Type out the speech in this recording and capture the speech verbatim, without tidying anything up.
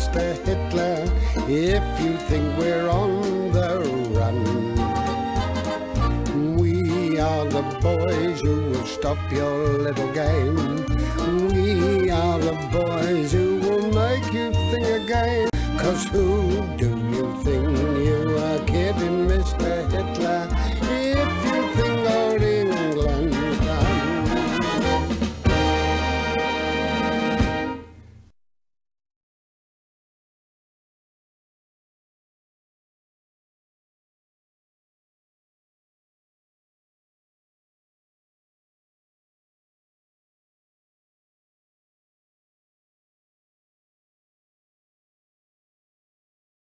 Mister Hitler, if you think we're on the run. We are the boys who will stop your little game. We are the boys who will make you think again. 'Cause who do you think you are kidding, Mister Hitler?